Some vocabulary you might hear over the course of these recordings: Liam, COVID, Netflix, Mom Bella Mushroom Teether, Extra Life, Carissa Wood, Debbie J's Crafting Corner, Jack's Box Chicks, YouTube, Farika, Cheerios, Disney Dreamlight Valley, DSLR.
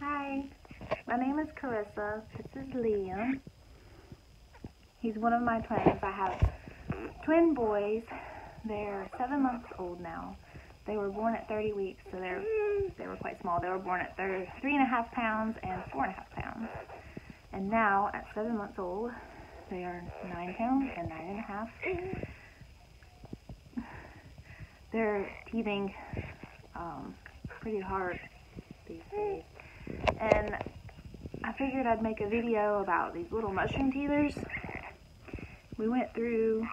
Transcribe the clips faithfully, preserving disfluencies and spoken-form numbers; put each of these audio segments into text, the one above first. Hi, my name is Carissa. This is Liam. He's one of my twins. I have twin boys. They're seven months old now. They were born at thirty weeks, so they're they were quite small. They were born at thirty, three and a half pounds and four and a half pounds. And now at seven months old, they are nine pounds and nine and a half. They're teething um, pretty hard these days. And I figured I'd make a video about these little mushroom teethers. We went through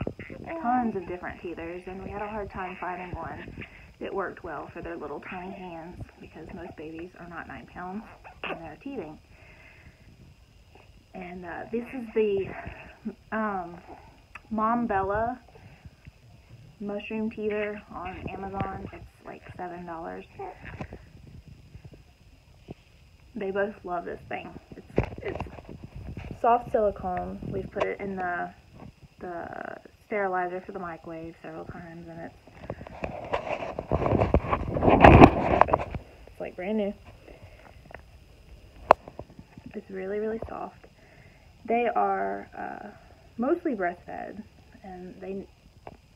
tons of different teethers and we had a hard time finding one that worked well for their little tiny hands, because most babies are not nine pounds when they're teething. And uh, this is the um, Mom Bella Mushroom Teether on Amazon. It's like seven dollars. They both love this thing. It's, it's soft silicone. We've put it in the, the sterilizer for the microwave several times, and it's, it's like brand new. It's really, really soft. They are uh, mostly breastfed, and they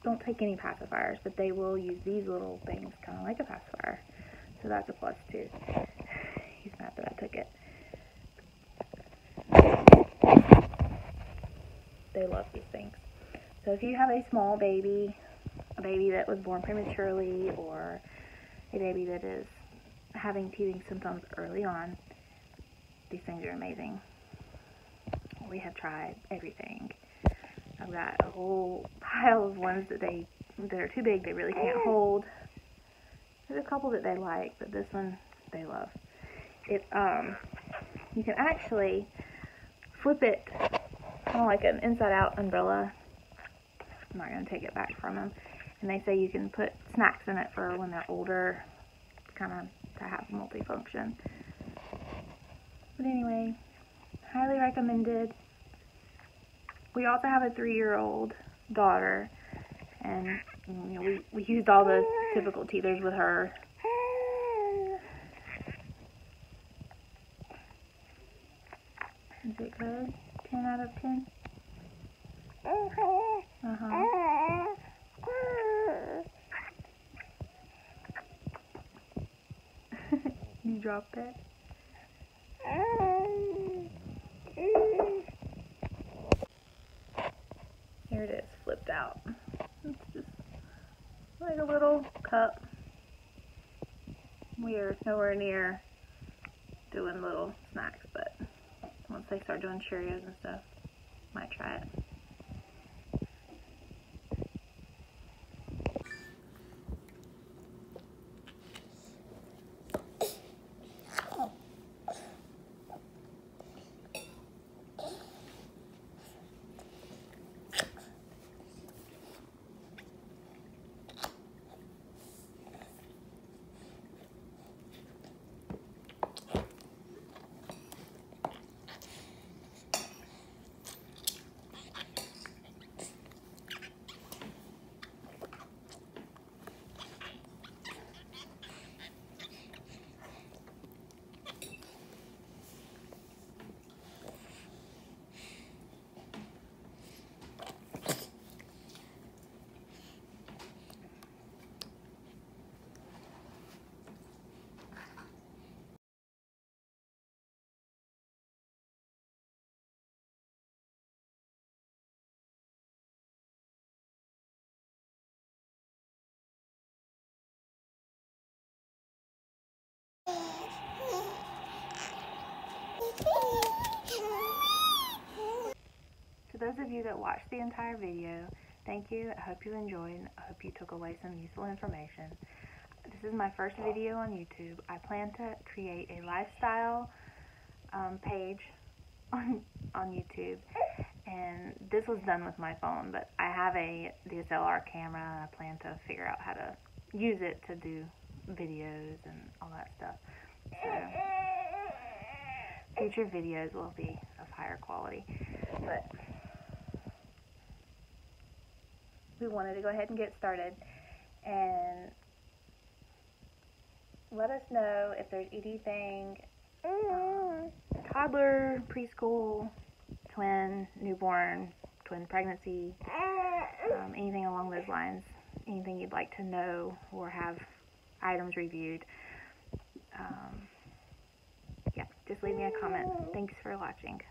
don't take any pacifiers, but they will use these little things kind of like a pacifier, so that's a plus too. He's mad that I took it. They love these things. So if you have a small baby, a baby that was born prematurely, or a baby that is having teething symptoms early on, these things are amazing. We have tried everything. I've got a whole pile of ones that they that are too big, they really can't hold. There's a couple that they like, but this one they love. It um you can actually flip it kind of like an inside out umbrella. I'm not going to take it back from them. And they say you can put snacks in it for when they're older, kind of to have multifunction. But anyway, highly recommended. We also have a three-year-old daughter, and you know, we, we used all the typical teethers with her. Is it good? ten out of ten? Uh-huh. You dropped it. Here it is, flipped out. It's just like a little cup. We are nowhere near doing little snacks, but once they start doing Cheerios and stuff, might try it. To those of you that watched the entire video, thank you. I hope you enjoyed. I hope you took away some useful information. This is my first video on YouTube. I plan to create a lifestyle um, page on, on YouTube, and this was done with my phone, but I have a D S L R camera, and I plan to figure out how to use it to do videos and all that stuff. So future videos will be of higher quality, but we wanted to go ahead and get started. And let us know if there's anything Toddler, preschool, twin, newborn, twin pregnancy, um, anything along those lines, anything you'd like to know or have items reviewed. Um, yeah, just leave me a comment. Thanks for watching.